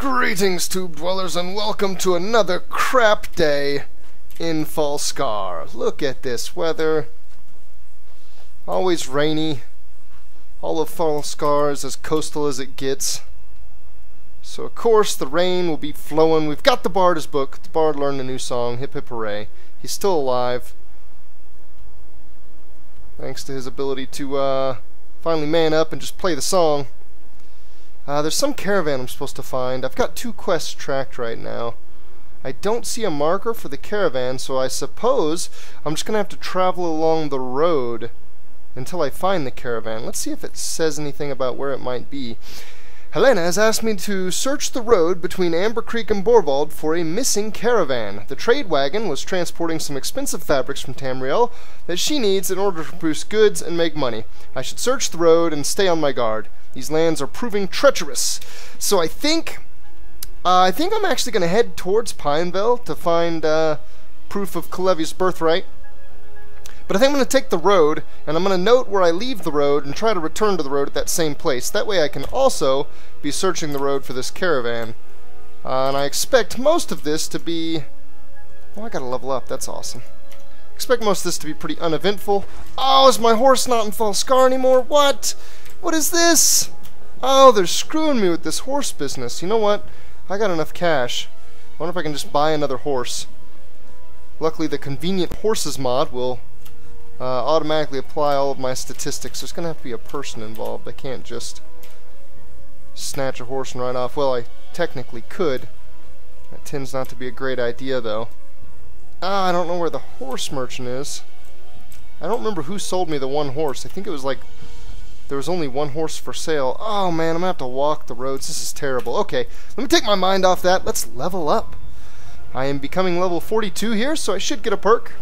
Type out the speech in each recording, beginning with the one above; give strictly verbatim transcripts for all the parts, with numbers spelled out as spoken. Greetings, Tube Dwellers, and welcome to another crap day in Falskaar. Look at this weather. Always rainy. All of Falskaar is as coastal as it gets. So, of course, the rain will be flowing. We've got the Bard's book. The Bard learned a new song, Hip Hip Hooray. He's still alive, thanks to his ability to uh, finally man up and just play the song. Uh, there's some caravan I'm supposed to find. I've got two quests tracked right now. I don't see a marker for the caravan, so I suppose I'm just going to have to travel along the road until I find the caravan. Let's see if it says anything about where it might be. Helena has asked me to search the road between Amber Creek and Borvald for a missing caravan. The trade wagon was transporting some expensive fabrics from Tamriel that she needs in order to produce goods and make money. I should search the road and stay on my guard. These lands are proving treacherous. So I think, uh, I think I'm actually going to head towards Pineville to find uh, proof of Kalevi's birthright. But I think I'm going to take the road, and I'm going to note where I leave the road and try to return to the road at that same place. That way I can also be searching the road for this caravan. Uh, and I expect most of this to be... Oh, I gotta level up. That's awesome. I expect most of this to be pretty uneventful. Oh, is my horse not in Falskaar anymore? What? What is this? Oh, they're screwing me with this horse business. You know what? I got enough cash. I wonder if I can just buy another horse. Luckily, the convenient horses mod will... Uh, automatically apply all of my statistics. There's going to have to be a person involved. I can't just snatch a horse and ride off. Well, I technically could. That tends not to be a great idea, though. Ah, I don't know where the horse merchant is. I don't remember who sold me the one horse. I think it was like there was only one horse for sale. Oh, man, I'm going to have to walk the roads. This is terrible. Okay, let me take my mind off that. Let's level up. I am becoming level forty-two here, so I should get a perk.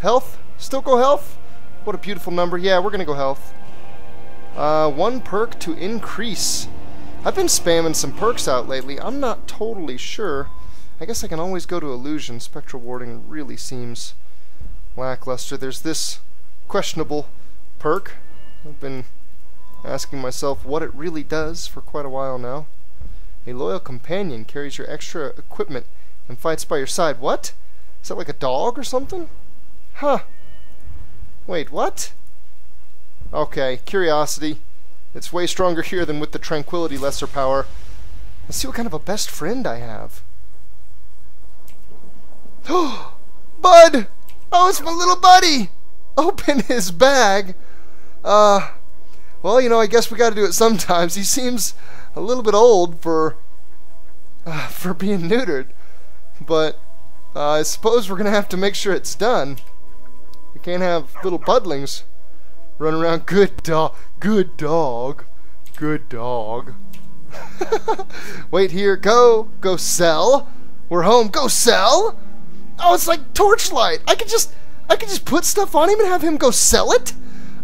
Health. Still go health? What a beautiful number. Yeah, we're gonna go health. Uh, one perk to increase. I've been spamming some perks out lately. I'm not totally sure. I guess I can always go to illusion. Spectral warding really seems lackluster. There's this questionable perk. I've been asking myself what it really does for quite a while now. A loyal companion carries your extra equipment and fights by your side. What? Is that like a dog or something? Huh. Wait, what? Okay, curiosity. It's way stronger here than with the tranquility lesser power. Let's see what kind of a best friend I have. Oh, Bud! Oh, it's my little buddy! Open his bag! Uh, well, you know, I guess we gotta do it sometimes. He seems a little bit old for, uh, for being neutered. But, uh, I suppose we're gonna have to make sure it's done. You can't have little buddlings running around. Good dog. Good dog. Good dog. Wait here. Go. Go sell. We're home. Go sell? Oh, it's like Torchlight. I could just I could just put stuff on him and have him go sell it?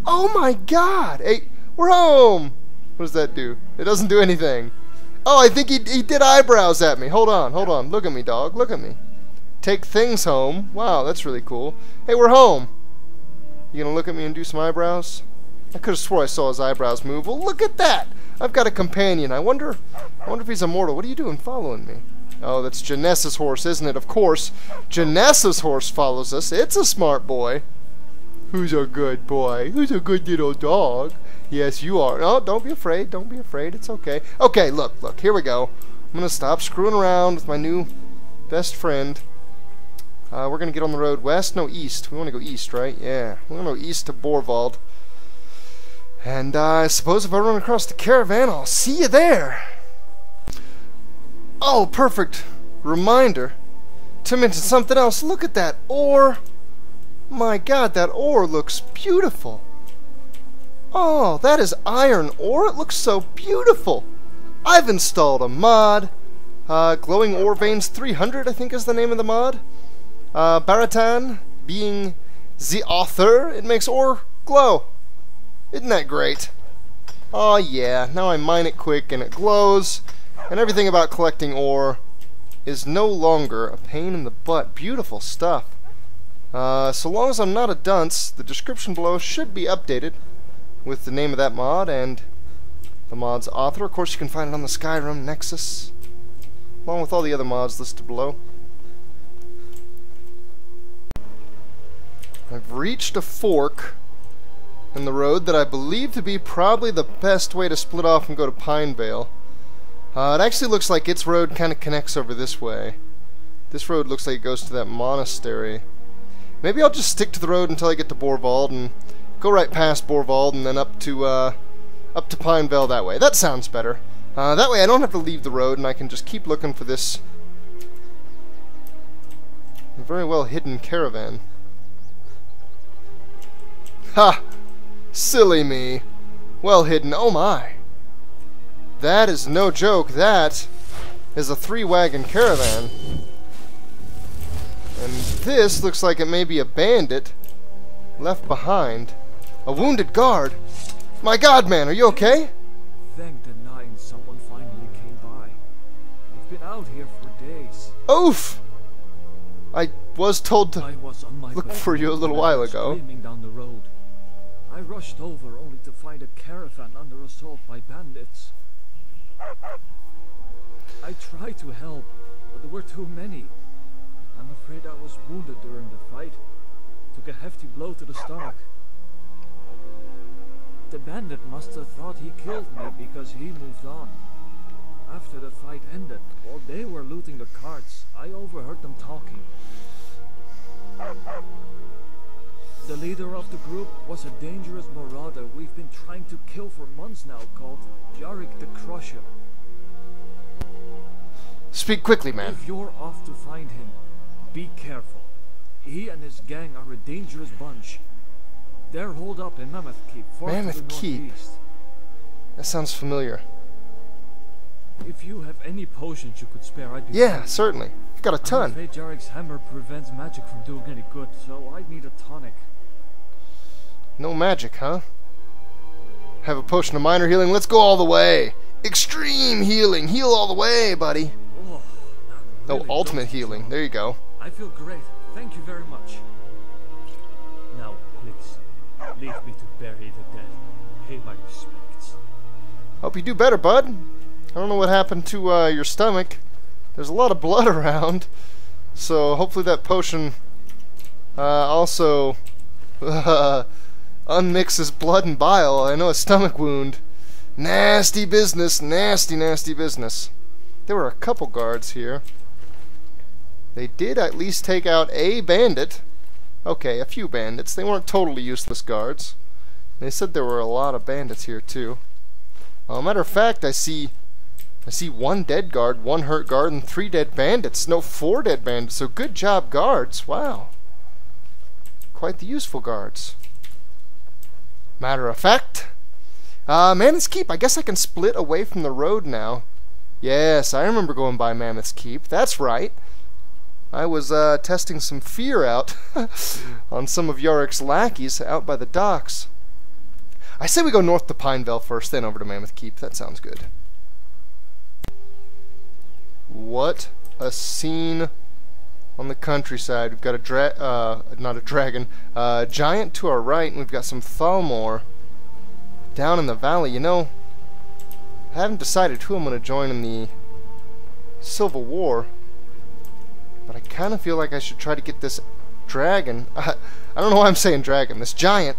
Oh my god. Hey, we're home. What does that do? It doesn't do anything. Oh, I think he, he did eyebrows at me. Hold on. Hold on. Look at me, dog. Look at me. Take things home. Wow, that's really cool. Hey, we're home. You gonna look at me and do some eyebrows? I could have swore I saw his eyebrows move. Well, look at that! I've got a companion. I wonder I wonder if he's immortal. What are you doing following me? Oh, that's Janessa's horse, isn't it? Of course. Janessa's horse follows us. It's a smart boy. Who's a good boy? Who's a good little dog? Yes, you are. Oh, don't be afraid. Don't be afraid. It's okay. Okay, look, look. Here we go. I'm gonna stop screwing around with my new best friend. Uh, we're going to get on the road west, no east. We want to go east, right? Yeah. We're going to go east to Borvald. And uh, I suppose if I run across the caravan, I'll see you there. Oh, perfect reminder to mention something else. Look at that ore. My god, that ore looks beautiful. Oh, that is iron ore. It looks so beautiful. I've installed a mod. Uh, Glowing Ore Veins three hundred, I think is the name of the mod. Uh, Baratan, being the author, it makes ore glow. Isn't that great? Oh yeah, now I mine it quick and it glows, and everything about collecting ore is no longer a pain in the butt. Beautiful stuff. Uh, so long as I'm not a dunce, the description below should be updated with the name of that mod and the mod's author. Of course, you can find it on the Skyrim Nexus. along with all the other mods listed below. I've reached a fork in the road that I believe to be probably the best way to split off and go to Pineville. Uh, it actually looks like its road kind of connects over this way. This road looks like it goes to that monastery. Maybe I'll just stick to the road until I get to Borvald and go right past Borvald and then up to uh, up to Pineville that way. That sounds better. Uh, that way I don't have to leave the road and I can just keep looking for this very well hidden caravan. Ha! Silly me. Well hidden. Oh my. That is no joke. That is a three-wagon caravan. And this looks like it may be a bandit left behind. A wounded guard. My God, man, are you okay? Thank the nine, someone finally came by. I've been out here for days. Oof! I was told to was look for you a little while ago. Down the road. I rushed over only to find a caravan under assault by bandits. I tried to help, but there were too many. I'm afraid I was wounded during the fight. Took a hefty blow to the stomach. The bandit must have thought he killed me because he moved on. After the fight ended, while they were looting the carts, I overheard them talking. The leader of the group was a dangerous marauder we've been trying to kill for months now, called Jarrik the Crusher. Speak quickly, man. If you're off to find him, be careful. He and his gang are a dangerous bunch. They're holed up in Mammoth Keep, far to the northeast. That sounds familiar. If you have any potions you could spare, I'd be... Yeah, certainly. I've got a ton. I'm afraid Jarrik's hammer prevents magic from doing any good, so I'd need a tonic. No magic, huh? Have a potion of minor healing? Let's go all the way! Extreme healing! Heal all the way, buddy! Oh, really oh ultimate healing. So. There you go. I feel great. Thank you very much. Now, please, leave me to bury the dead. Pay my respects. Hope you do better, bud. I don't know what happened to uh, your stomach. There's a lot of blood around. So hopefully that potion uh, also uh, unmixes blood and bile. I know a stomach wound. Nasty business. Nasty, nasty business. There were a couple guards here. They did at least take out a bandit. Okay, a few bandits. They weren't totally useless guards. They said there were a lot of bandits here too. Well, matter of fact, I see... I see one dead guard, one hurt guard, and three dead bandits. No, four dead bandits. So good job, guards. Wow. Quite the useful guards. Matter of fact. Uh, Mammoth's Keep. I guess I can split away from the road now. Yes, I remember going by Mammoth's Keep. That's right. I was uh, testing some fear out on some of Yarik's lackeys out by the docks. I say we go north to Pineville first, then over to Mammoth Keep. That sounds good. What a scene on the countryside. We've got a dra uh, not a dragon, uh, giant to our right, and we've got some Thalmor down in the valley. You know, I haven't decided who I'm going to join in the Civil War, but I kind of feel like I should try to get this dragon, uh, I don't know why I'm saying dragon, this giant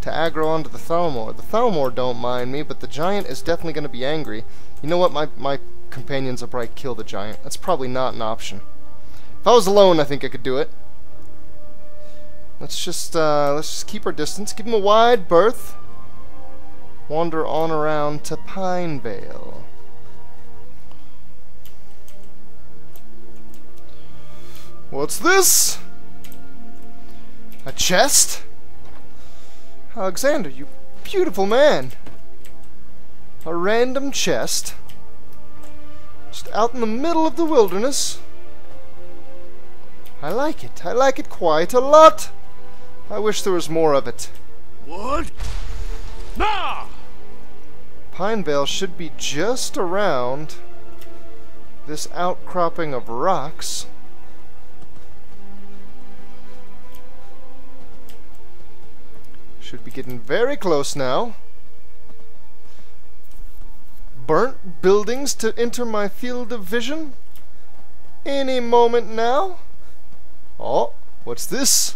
to aggro onto the Thalmor. The Thalmor don't mind me, but the giant is definitely going to be angry. You know what, my, my companions will probably kill the giant. That's probably not an option. If I was alone, I think I could do it. Let's just uh, let's just keep our distance, give him a wide berth, wander on around to Pineville. What's this? A chest? Alexander, you beautiful man. A random chest. Just out in the middle of the wilderness. I like it. I like it quite a lot. I wish there was more of it. What? Nah! Pineville should be just around this outcropping of rocks. Should be getting very close now. burnt buildings to enter my field of vision any moment now. Oh, what's this?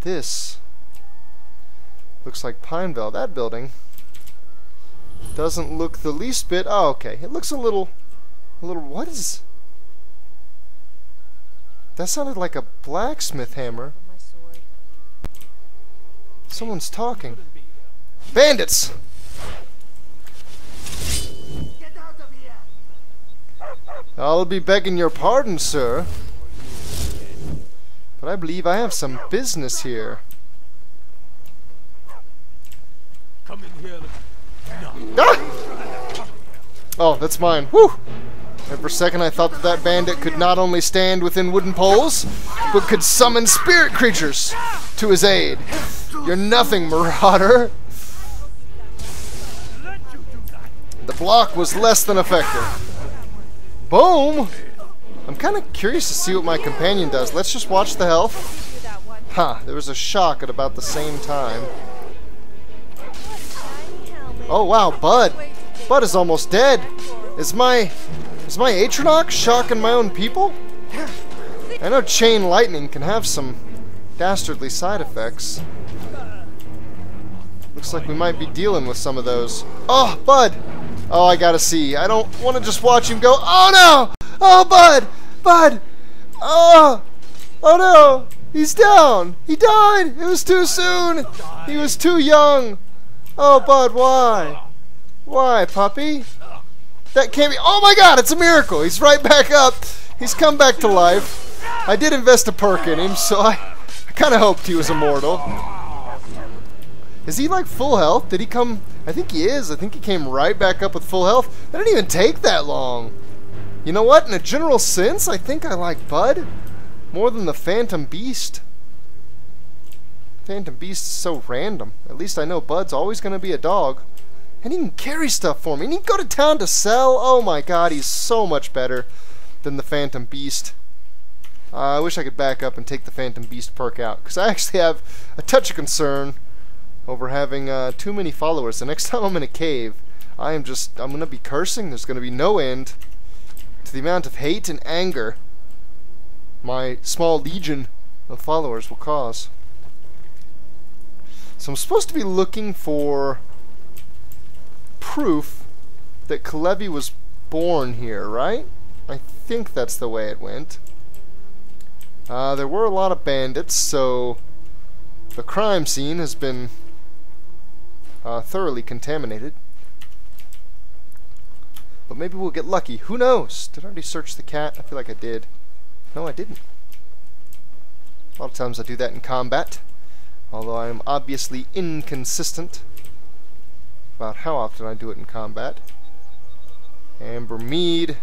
This looks like Pineville. That building doesn't look the least bit. Oh, okay. It looks a little, a little. What is? That sounded like a blacksmith hammer. Someone's talking. Bandits! Get out of here. I'll be begging your pardon, sir, but I believe I have some business here. Come in here. No. Ah! Oh, that's mine. Woo! And for a second I thought that that bandit could not only stand within wooden poles, but could summon spirit creatures to his aid. You're nothing, marauder. The block was less than effective. Boom! I'm kind of curious to see what my companion does. Let's just watch the health. Huh, there was a shock at about the same time. Oh wow, Bud. Bud is almost dead. Is my... Is my Atronach shocking my own people? I know chain lightning can have some dastardly side effects. Looks like we might be dealing with some of those. Oh, Bud! Oh, I gotta see. I don't want to just watch him go. Oh no! Oh, Bud! Bud! Oh! Oh no! He's down! He died! It was too soon! He was too young! Oh, Bud, why? Why, puppy? That can't be. Oh my god, it's a miracle. He's right back up. He's come back to life. I did invest a perk in him, so I, I kind of hoped he was immortal. Is he like full health? Did he come? I think he is. I think he came right back up with full health. That didn't even take that long. You know what? In a general sense, I think I like Bud more than the Phantom Beast. Phantom Beast is so random. At least I know Bud's always going to be a dog. And he can carry stuff for me, and he can go to town to sell. Oh my god, he's so much better than the Phantom Beast. Uh, I wish I could back up and take the Phantom Beast perk out, because I actually have a touch of concern over having uh, too many followers. The next time I'm in a cave, I am just, I'm going to be cursing. There's going to be no end to the amount of hate and anger my small legion of followers will cause. So I'm supposed to be looking for proof that Kalevi was born here, right? I think that's the way it went. Uh, there were a lot of bandits, so the crime scene has been uh, thoroughly contaminated. But maybe we'll get lucky. Who knows? Did I already search the cat? I feel like I did. No, I didn't. A lot of times I do that in combat, although I'm obviously inconsistent about how often I do it in combat. Amber Mead.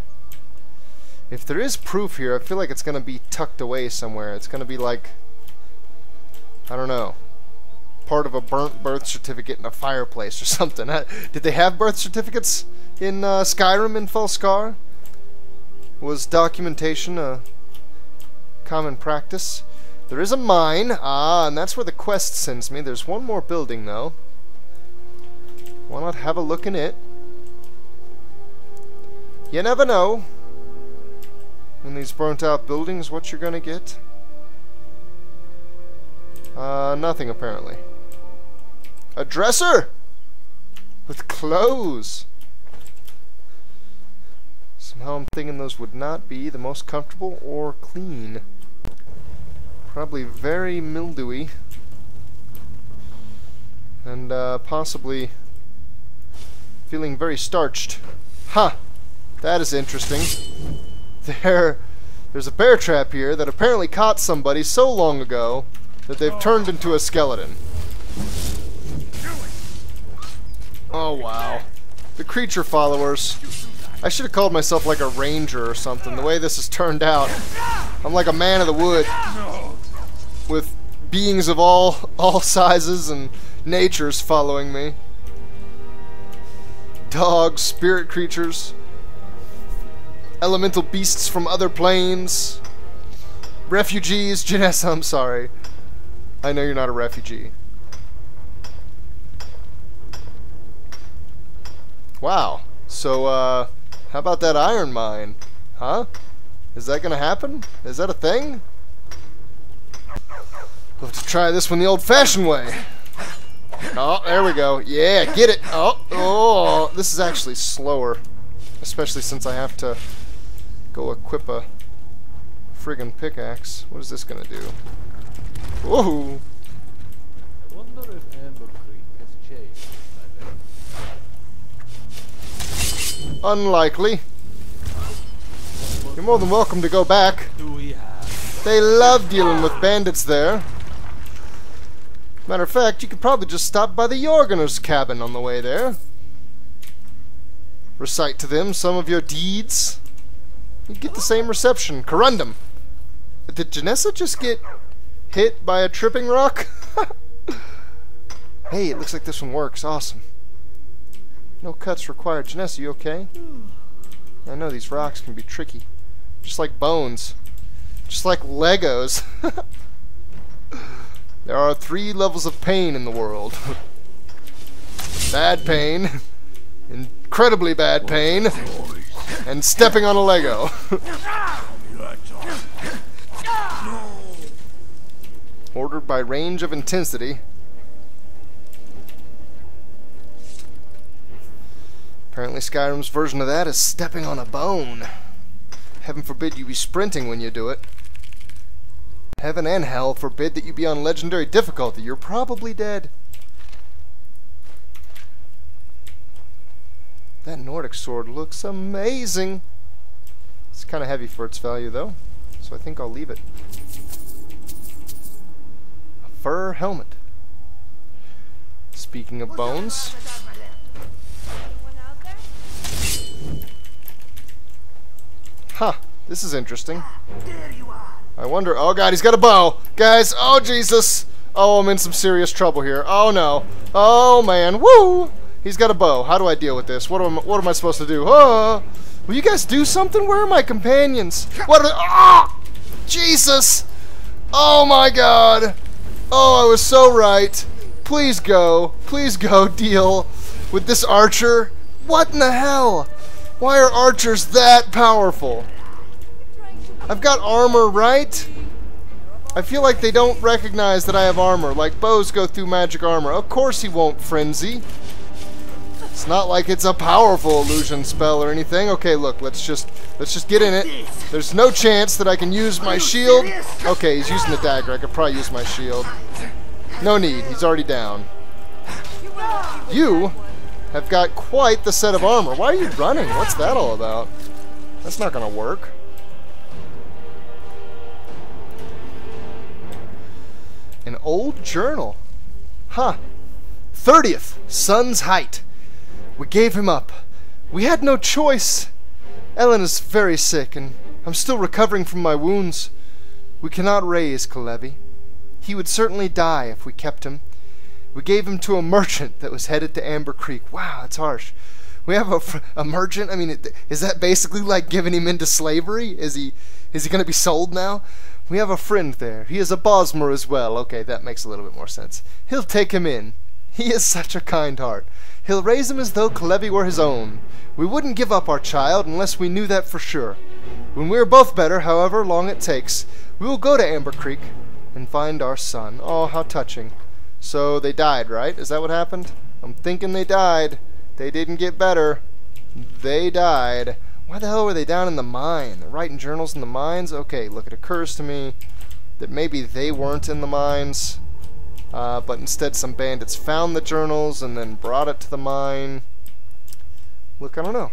If there is proof here, I feel like it's going to be tucked away somewhere. It's going to be like, I don't know, part of a burnt birth certificate in a fireplace or something. Did they have birth certificates in uh, Skyrim in Falskaar? Was documentation a common practice? There is a mine. Ah, and that's where the quest sends me. There's one more building, though. Why not have a look in it? You never know in these burnt out buildings what you're gonna get. Uh, nothing apparently. A dresser with clothes. Somehow I'm thinking those would not be the most comfortable or clean. Probably very mildewy and uh, possibly feeling very starched. Ha! Huh, that is interesting. There, there's a bear trap here that apparently caught somebody so long ago that they've turned into a skeleton. Oh wow. The creature followers. I should have called myself like a ranger or something. The way this has turned out, I'm like a man of the wood with beings of all, all sizes and natures following me. Dogs, spirit creatures, elemental beasts from other planes, refugees. Janessa, I'm sorry. I know you're not a refugee. Wow. So, uh, how about that iron mine? Huh? Is that gonna happen? Is that a thing? We'll have to try this one the old-fashioned way. Oh, there we go. Yeah, get it. Oh, oh. This is actually slower. Especially since I have to go equip a friggin' pickaxe. What is this gonna do? Whoa! I wonder if Amber Creek has changed. Unlikely. You're more than welcome to go back. They love dealing with bandits there. Matter of fact, you could probably just stop by the Jorgeners' cabin on the way there. Recite to them some of your deeds. You get the same reception. Corundum! Did Janessa just get hit by a tripping rock? Hey, it looks like this one works. Awesome. No cuts required. Janessa, you okay? I know these rocks can be tricky. Just like bones. Just like Legos. There are three levels of pain in the world. Bad pain, incredibly bad pain, and stepping on a Lego. Ordered by range of intensity. Apparently Skyrim's version of that is stepping on a bone. Heaven forbid you be sprinting when you do it. Heaven and hell forbid that you be on legendary difficulty. You're probably dead. That Nordic sword looks amazing. It's kind of heavy for its value, though, so I think I'll leave it. A fur helmet. Speaking of bones. Huh, this is interesting. There you are. I wonder. Oh god, he's got a bow, guys. Oh Jesus. Oh, I'm in some serious trouble here. Oh no. Oh man. Woo. He's got a bow. How do I deal with this? What am What am I supposed to do? Oh. Will you guys do something? Where are my companions? What? Are they? Oh, Jesus. Oh my God. Oh, I was so right. Please go. Please go. Deal with this archer. What in the hell? Why are archers that powerful? I've got armor, right? I feel like they don't recognize that I have armor. Like, bows go through magic armor. Of course he won't frenzy. It's not like it's a powerful illusion spell or anything. Okay, look, let's just let's just get in it. There's no chance that I can use my shield. Okay, he's using the dagger. I could probably use my shield. No need. He's already down. You have got quite the set of armor. Why are you running? What's that all about? That's not gonna work. An old journal. Huh. thirtieth, sun's height. We gave him up. We had no choice. Ellen is very sick, and I'm still recovering from my wounds. We cannot raise Kalevi. He would certainly die if we kept him. We gave him to a merchant that was headed to Amber Creek. Wow, that's harsh. We have a, a merchant? I mean, is that basically like giving him into slavery? Is he, is he going to be sold now? We have a friend there. He is a Bosmer as well. Okay, that makes a little bit more sense. He'll take him in. He is such a kind heart. He'll raise him as though Kalevi were his own. We wouldn't give up our child unless we knew that for sure. When we are both better, however long it takes, we will go to Amber Creek and find our son. Oh, how touching. So they died, right? Is that what happened? I'm thinking they died. They didn't get better. They died. Why the hell were they down in the mine? They're writing journals in the mines? Okay, look, it occurs to me that maybe they weren't in the mines, uh, but instead some bandits found the journals and then brought it to the mine. Look, I don't know.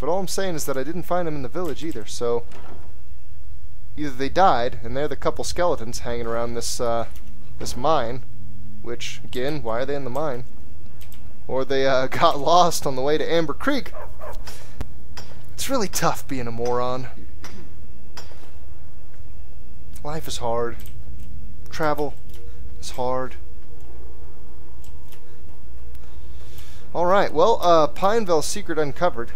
But all I'm saying is that I didn't find them in the village either, so either they died, and they're the couple skeletons hanging around this, uh, this mine, which, again, why are they in the mine? Or they uh, got lost on the way to Amber Creek. It's really tough being a moron. Life is hard. Travel is hard. Alright, well, uh, Pineville secret uncovered.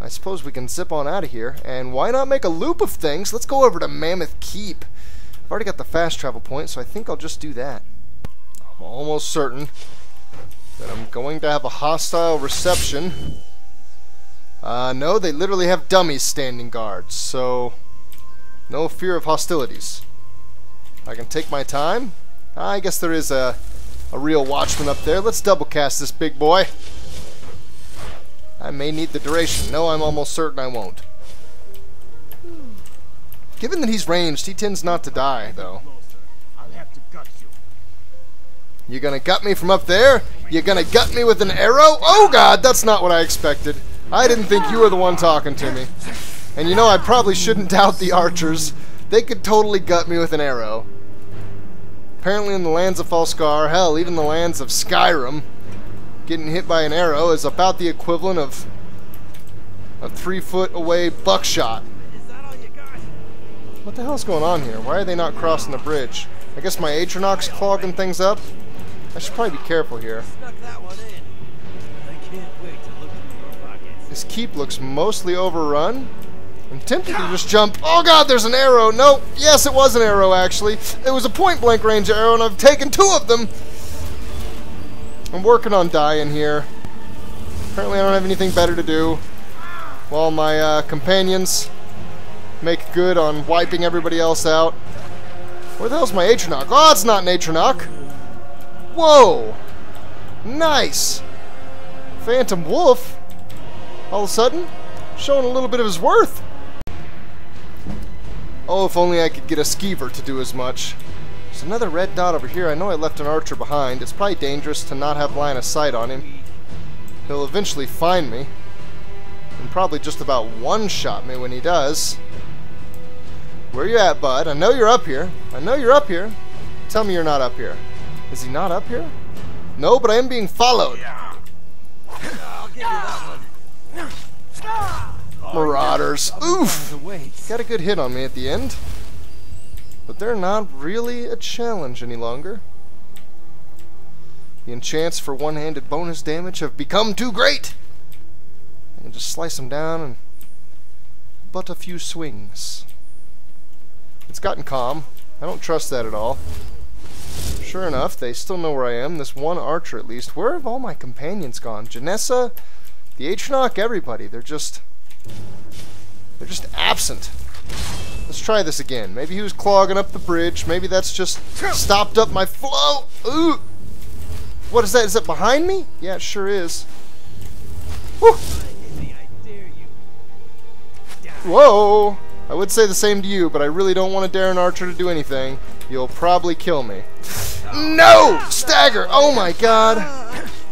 I suppose we can zip on out of here. And why not make a loop of things? Let's go over to Mammoth Keep. I've already got the fast travel point, so I think I'll just do that. I'm almost certain that I'm going to have a hostile reception. Uh, no, they literally have dummies standing guard, so no fear of hostilities. I can take my time. I guess there is a, a real watchman up there. Let's double cast this big boy. I may need the duration. No, I'm almost certain I won't. Given that he's ranged, he tends not to die, though. I'll have to gut you. You're gonna gut me from up there? You're gonna gut me with an arrow? Oh god, that's not what I expected. I didn't think you were the one talking to me. And you know, I probably shouldn't doubt the archers. They could totally gut me with an arrow. Apparently in the lands of Falskaar, hell, even the lands of Skyrim, getting hit by an arrow is about the equivalent of a three-foot away buckshot. What the hell's going on here? Why are they not crossing the bridge? I guess my Atronach's clogging things up? I should probably be careful here. This keep looks mostly overrun. I'm tempted to just jump. Oh god, there's an arrow! No! Yes, it was an arrow, actually. It was a point-blank range arrow, and I've taken two of them! I'm working on dying here. Apparently I don't have anything better to do. While my uh, companions make good on wiping everybody else out. Where the hell's my Atronach? Oh, it's not an Atronach! Whoa! Nice! Phantom Wolf, all of a sudden, showing a little bit of his worth! Oh, if only I could get a skeever to do as much. There's another red dot over here. I know I left an archer behind. It's probably dangerous to not have line of sight on him. He'll eventually find me. And probably just about one-shot me when he does. Where you at, bud? I know you're up here. I know you're up here. Tell me you're not up here. Is he not up here? No, but I am being followed. Yeah. I'll give you that one. Marauders. Oof! Got a good hit on me at the end. But they're not really a challenge any longer. The enchants for one-handed bonus damage have become too great! I can just slice them down and butt a few swings. It's gotten calm. I don't trust that at all. Sure enough, they still know where I am. This one archer, at least. Where have all my companions gone? Janessa, the Atronach, everybody. They're just... They're just absent. Let's try this again. Maybe he was clogging up the bridge. Maybe that's just stopped up my flow. Ooh! What is that? Is it behind me? Yeah, it sure is. Whew. Whoa! I would say the same to you, but I really don't want to dare an archer to do anything. You'll probably kill me. No! Stagger! Oh my god!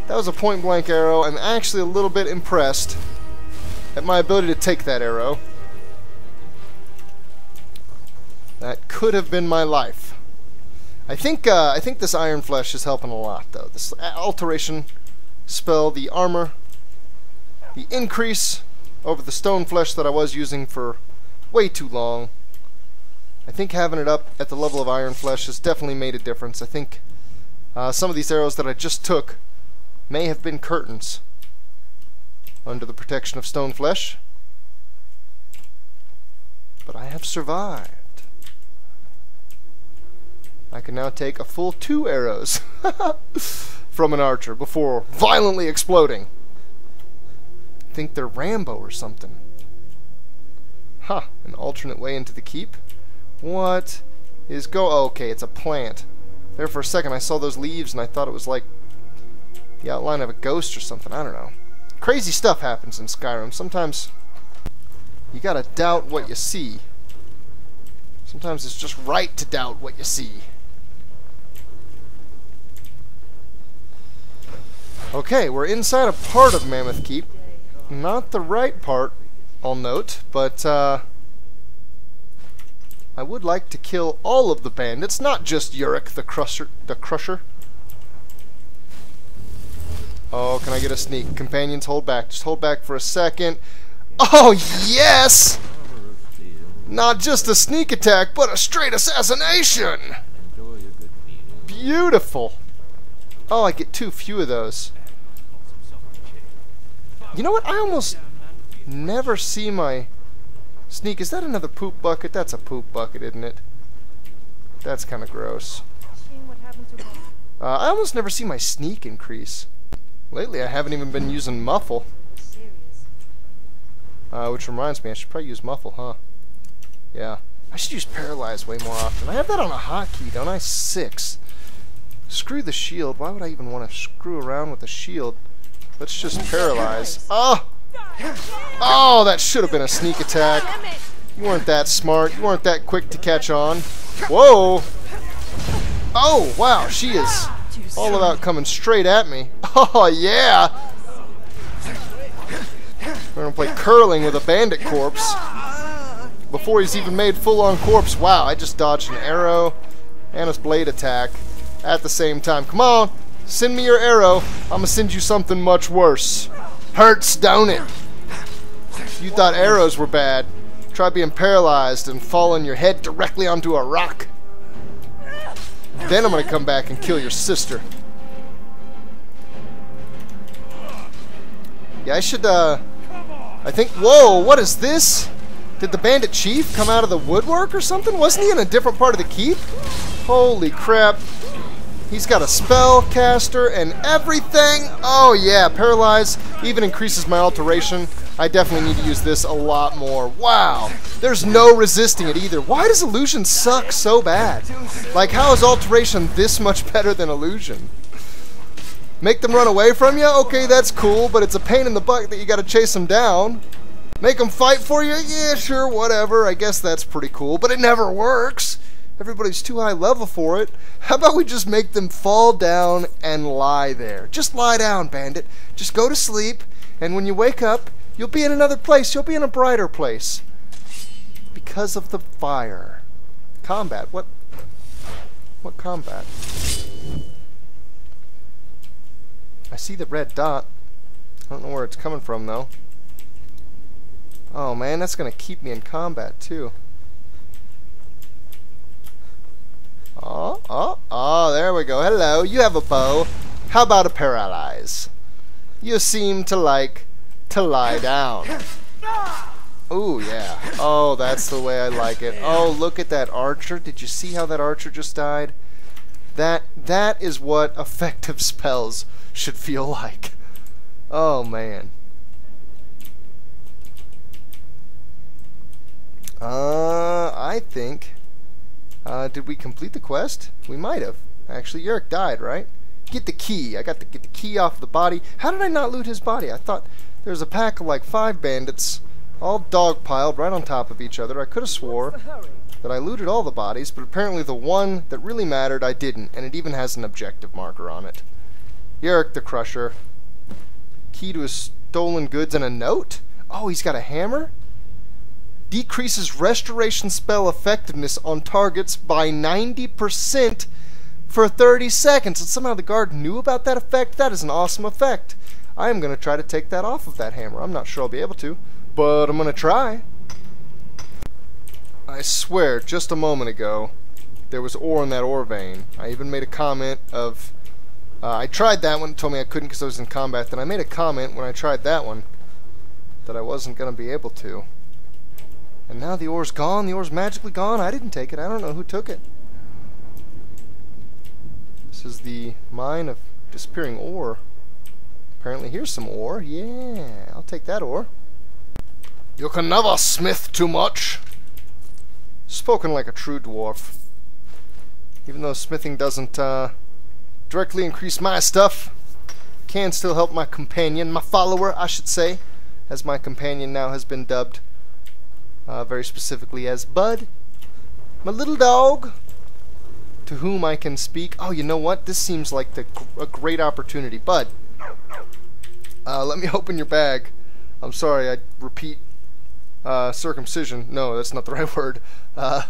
That was a point-blank arrow. I'm actually a little bit impressed at my ability to take that arrow. That could have been my life. I think uh, I think this iron flesh is helping a lot, though. This alteration spell, the armor, the increase over the stone flesh that I was using for way too long. I think having it up at the level of iron flesh has definitely made a difference. I think uh, some of these arrows that I just took may have been curtains under the protection of stone flesh. But I have survived. I can now take a full two arrows from an archer before violently exploding. I think they're Rambo or something. Huh, an alternate way into the keep. What is go- oh, okay, it's a plant. There for a second I saw those leaves and I thought it was like the outline of a ghost or something, I don't know. Crazy stuff happens in Skyrim. Sometimes you gotta doubt what you see. Sometimes it's just right to doubt what you see. Okay, we're inside a part of Mammoth Keep. Not the right part, I'll note, but uh, I would like to kill all of the bandits, not just Yurik the Crusher. The Crusher. Oh, can I get a sneak? Companions, hold back. Just hold back for a second. Oh, yes! Not just a sneak attack, but a straight assassination! Beautiful! Oh, I get too few of those. You know what? I almost never see my sneak. Is that another poop bucket? That's a poop bucket, isn't it? That's kind of gross. Uh, I almost never see my sneak increase. Lately I haven't even been using muffle. Uh, which reminds me, I should probably use muffle, huh? Yeah. I should use paralyze way more often. I have that on a hotkey, don't I? Six. Screw the shield. Why would I even want to screw around with the shield? Let's just paralyze. Oh! Oh, that should have been a sneak attack. You weren't that smart. You weren't that quick to catch on. Whoa! Oh, wow, she is all about coming straight at me. Oh, yeah! We're gonna play curling with a bandit corpse. Before he's even made full-on corpse. Wow, I just dodged an arrow and his blade attack at the same time. Come on, send me your arrow. I'm gonna send you something much worse. Hurts, don't it? You thought arrows were bad. Try being paralyzed and falling your head directly onto a rock. Then I'm gonna come back and kill your sister. Yeah, I should, uh... I think... Whoa, what is this? Did the bandit chief come out of the woodwork or something? Wasn't he in a different part of the keep? Holy crap. He's got a spell caster and everything. Oh yeah, paralyze even increases my alteration. I definitely need to use this a lot more. Wow, there's no resisting it either. Why does illusion suck so bad? Like, how is alteration this much better than illusion? Make them run away from you? Okay, that's cool, but it's a pain in the butt that you gotta chase them down. Make them fight for you? Yeah, sure, whatever. I guess that's pretty cool, but it never works. Everybody's too high level for it. How about we just make them fall down and lie there? Just lie down, bandit. Just go to sleep, and when you wake up, you'll be in another place. You'll be in a brighter place. Because of the fire. Combat. What? What combat? I see the red dot. I don't know where it's coming from, though. Oh man, that's gonna keep me in combat too. Oh, oh, oh, there we go. Hello, you have a bow. How about a paralyze? You seem to like to lie down. Ooh, yeah. Oh, that's the way I like it. Oh, look at that archer. Did you see how that archer just died? That, that is what effective spells should feel like. Oh, man. Uh, I think, uh, did we complete the quest? We might have. Actually, Yurik died, right? Get the key. I got to get the key off the body. How did I not loot his body? I thought there was a pack of like five bandits, all dog-piled right on top of each other. I could have swore that I looted all the bodies, but apparently the one that really mattered, I didn't, and it even has an objective marker on it. Yurik the Crusher. Key to his stolen goods and a note? Oh, he's got a hammer? Decreases restoration spell effectiveness on targets by ninety percent for thirty seconds. And somehow the guard knew about that effect? That is an awesome effect. I am going to try to take that off of that hammer. I'm not sure I'll be able to, but I'm going to try. I swear, just a moment ago, there was ore in that ore vein. I even made a comment of... Uh, I tried that one, told me I couldn't because I was in combat. Then I made a comment when I tried that one that I wasn't going to be able to. And now the ore's gone. The ore's magically gone. I didn't take it. I don't know who took it. This is the mine of disappearing ore. Apparently here's some ore. Yeah, I'll take that ore. You can never smith too much. Spoken like a true dwarf. Even though smithing doesn't uh, directly increase my stuff, can still help my companion, my follower, I should say, as my companion now has been dubbed. Uh, very specifically as Bud, my little dog, to whom I can speak. Oh, you know what? This seems like the, a great opportunity. Bud, uh, let me open your bag. I'm sorry, I repeat, uh, circumcision. No, that's not the right word. Uh,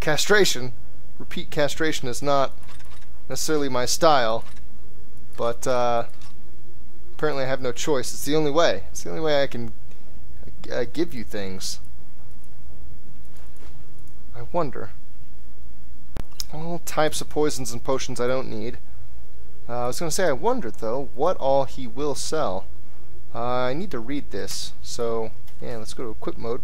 castration. Repeat castration is not necessarily my style, but uh, apparently I have no choice. It's the only way. It's the only way I can uh, give you things. I wonder. All types of poisons and potions I don't need. Uh, I was going to say I wondered, though, what all he will sell. Uh, I need to read this, so yeah, let's go to equip mode.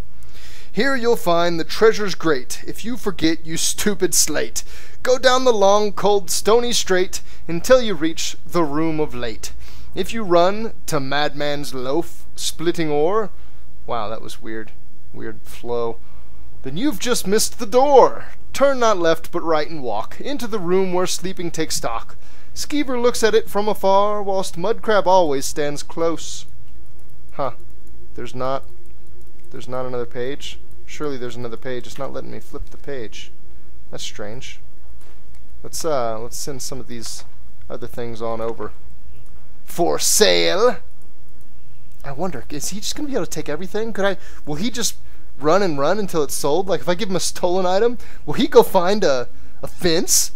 Here you'll find the treasures great. If you forget, you stupid slate. Go down the long, cold, stony strait until you reach the room of late. If you run to Madman's Loaf, splitting ore... Wow, that was weird. Weird flow. Then you've just missed the door. Turn not left, but right and walk. Into the room where sleeping takes stock. Skeever looks at it from afar, whilst Mudcrab always stands close. Huh. There's not... There's not another page? Surely there's another page. It's not letting me flip the page. That's strange. Let's, uh, let's send some of these other things on over. For sale! I wonder, is he just going to be able to take everything? Could I... Will he just run and run until it's sold? Like, if I give him a stolen item, will he go find a, a fence?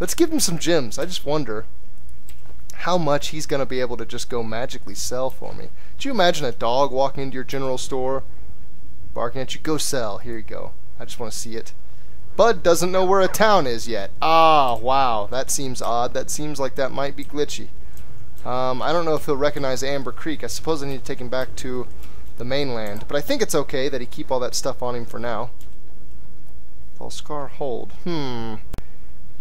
Let's give him some gems. I just wonder how much he's going to be able to just go magically sell for me. Do you imagine a dog walking into your general store, barking at you, go sell, here you go. I just want to see it. Bud doesn't know where a town is yet. Ah, wow, that seems odd. That seems like that might be glitchy. Um, I don't know if he'll recognize Amber Creek. I suppose I need to take him back to the mainland. But I think it's okay that he keep all that stuff on him for now. Falskaar Hold. Hmm.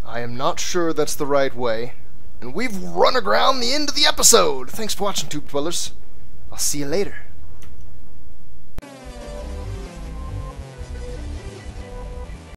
I am not sure that's the right way. And we've run aground the end of the episode. Thanks for watching, Tube Dwellers. I'll see you later.